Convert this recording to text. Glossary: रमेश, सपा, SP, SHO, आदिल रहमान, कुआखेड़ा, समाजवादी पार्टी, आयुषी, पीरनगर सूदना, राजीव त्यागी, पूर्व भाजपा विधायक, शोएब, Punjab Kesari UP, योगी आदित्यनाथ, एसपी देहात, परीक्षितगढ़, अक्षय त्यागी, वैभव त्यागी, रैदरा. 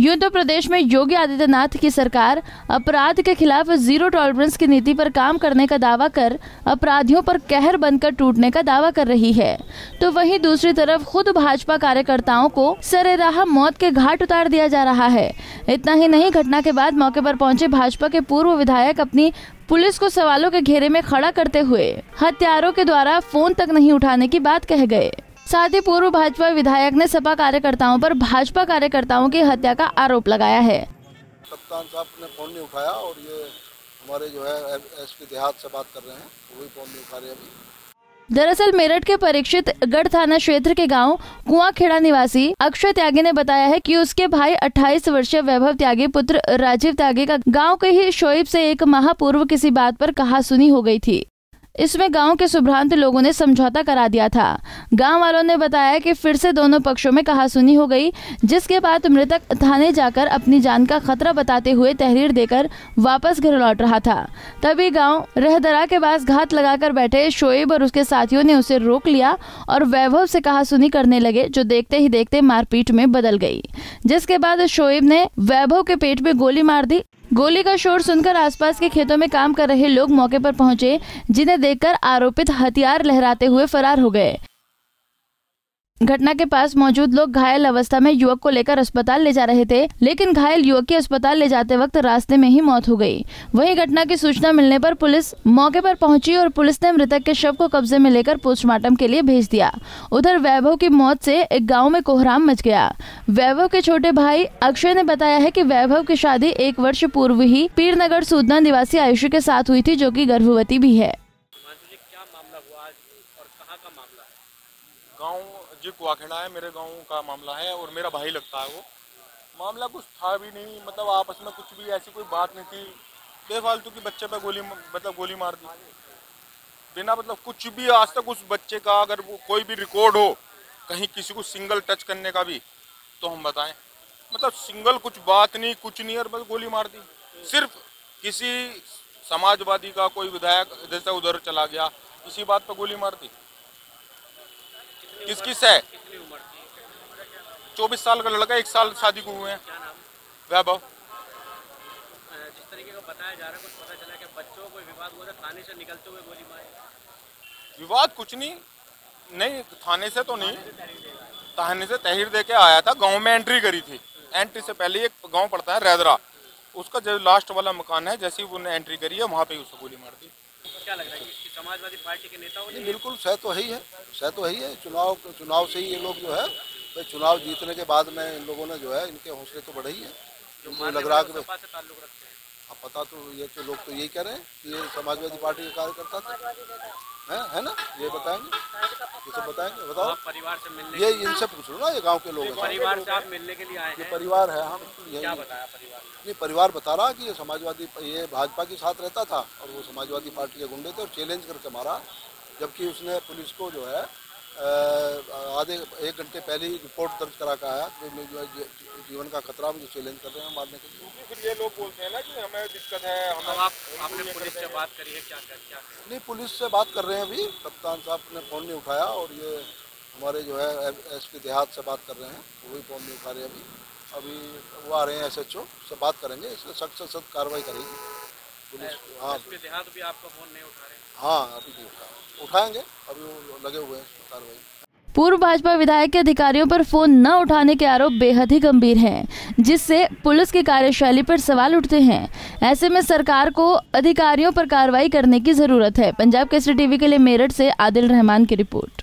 यूं तो प्रदेश में योगी आदित्यनाथ की सरकार अपराध के खिलाफ जीरो टॉलरेंस की नीति पर काम करने का दावा कर अपराधियों पर कहर बनकर टूटने का दावा कर रही है, तो वहीं दूसरी तरफ खुद भाजपा कार्यकर्ताओं को सरेराह मौत के घाट उतार दिया जा रहा है। इतना ही नहीं, घटना के बाद मौके पर पहुंचे भाजपा के पूर्व विधायक अपनी पुलिस को सवालों के घेरे में खड़ा करते हुए हत्यारों के द्वारा फोन तक नहीं उठाने की बात कह गए। साथ ही पूर्व भाजपा विधायक ने सपा कार्यकर्ताओं पर भाजपा कार्यकर्ताओं की हत्या का आरोप लगाया है। कप्तान साहब ने फोन नहीं उठाया और ये हमारे जो है एसपी देहात से बात कर रहे हैं, वही फोन नहीं उठा रहे अभी। दरअसल मेरठ के परीक्षितगढ़ थाना क्षेत्र के गांव कुआखेड़ा निवासी अक्षय त्यागी ने बताया है कि उसके भाई 28 वर्षीय वैभव त्यागी पुत्र राजीव त्यागी का गांव के ही शोएब से एक माह पूर्व किसी बात पर कहा सुनी हो गई थी। इसमें गांव के सुभ्रांत लोगों ने समझौता करा दिया था। गांव वालों ने बताया कि फिर से दोनों पक्षों में कहासुनी हो गई, जिसके बाद मृतक थाने जाकर अपनी जान का खतरा बताते हुए तहरीर देकर वापस घर लौट रहा था। तभी गांव रैदरा के पास घात लगाकर बैठे शोएब और उसके साथियों ने उसे रोक लिया और वैभव से कहासुनी करने लगे, जो देखते ही देखते मारपीट में बदल गई, जिसके बाद शोएब ने वैभव के पेट में गोली मार दी। गोली का शोर सुनकर आसपास के खेतों में काम कर रहे लोग मौके पर पहुंचे, जिन्हें देखकर आरोपित हथियार लहराते हुए फरार हो गए। घटना के पास मौजूद लोग घायल अवस्था में युवक को लेकर अस्पताल ले जा रहे थे, लेकिन घायल युवक की अस्पताल ले जाते वक्त रास्ते में ही मौत हो गई। वहीं घटना की सूचना मिलने पर पुलिस मौके पर पहुंची और पुलिस ने मृतक के शव को कब्जे में लेकर पोस्टमार्टम के लिए भेज दिया। उधर वैभव की मौत से एक गाँव में कोहराम मच गया। वैभव के छोटे भाई अक्षय ने बताया है कि वैभव की शादी 1 वर्ष पूर्व ही पीरनगर सूदना निवासी आयुषी के साथ हुई थी, जो की गर्भवती भी है। जी कुआखेड़ा है, मेरे गांव का मामला है और मेरा भाई लगता है। वो मामला कुछ था भी नहीं, मतलब आपस में कुछ भी ऐसी कोई बात नहीं थी। बेफालतू की बच्चे पे गोली मार दी बिना मतलब कुछ भी। आज तक उस बच्चे का अगर वो कोई भी रिकॉर्ड हो, कहीं किसी को सिंगल टच करने का भी, तो हम बताएं। मतलब सिंगल कुछ बात नहीं, कुछ नहीं, और बस गोली मार दी। सिर्फ किसी समाजवादी का कोई विधायक इधर से उधर चला गया, इसी बात पर गोली मार दी। किसकी से 24 साल का लड़का, 1 साल शादी को हुए हैं, वैभव। जिस तरीके का बताया जा रहा है, कुछ पता चला कि बच्चों को विवाद हुआ था, थाने से निकलते हुए गोली मारी। विवाद कुछ नहीं, थाने से तो नहीं, थाने से तहरीर देके आया था। गांव में एंट्री करी थी, एंट्री से पहले एक गांव पड़ता है रैदरा, उसका जो लास्ट वाला मकान है, जैसे ही उन्हें एंट्री करी है, वहाँ पे उसको गोली मार दी। क्या लग रहा है कि समाजवादी पार्टी के नेता हो? बिल्कुल सह तो है ही है। चुनाव से ही ये लोग जो है, तो चुनाव जीतने के बाद में इन लोगों ने जो है, इनके हौसले तो बढ़े ही है। जो लग रहा है कि अब पता तो ये तो लोग तो यही कह रहे हैं कि ये समाजवादी पार्टी के कार्यकर्ता थे, है ना? ये बताएंगे, ये सब बताएंगे। बताओ, परिवार से मिलने, ये इनसे पूछ लो ना, ये गाँव के लोग। परिवार से आप मिलने के लिए आए हैं? परिवार है, हाँ। क्या बताया परिवार? ये परिवार बता रहा कि ये समाजवादी, ये भाजपा के साथ रहता था और वो समाजवादी पार्टी के गुंडे थे और चैलेंज करके मारा, जबकि उसने पुलिस को जो है आधे 1 घंटे पहले ही रिपोर्ट दर्ज करा का आया कि जो है जीवन का खतरा, मुझे चैलेंज कर रहे हैं मारने के लिए। फिर ये लोग बोलते हैं ना कि हमें दिक्कत है, हम आपने पुलिस से बात करी है? क्या नहीं, पुलिस से बात कर रहे हैं अभी। कप्तान साहब ने फ़ोन नहीं उठाया और ये हमारे जो है SP देहात से बात कर रहे हैं, वही फ़ोन नहीं उठा रहे अभी वो आ रहे हैं SHO से बात करेंगे, इसमें सख्त से सख्त कार्रवाई करेगी पुलिस। हाँ, देहात भी आपका फोन नहीं उठा रहे? हाँ, अभी नहीं उठाएंगे, अभी वो लगे हुए हैं कार्रवाई। पूर्व भाजपा विधायक के अधिकारियों पर फोन न उठाने के आरोप बेहद ही गंभीर हैं, जिससे पुलिस की कार्यशैली पर सवाल उठते हैं। ऐसे में सरकार को अधिकारियों पर कार्रवाई करने की जरूरत है। पंजाब केसरी TV के लिए मेरठ से आदिल रहमान की रिपोर्ट।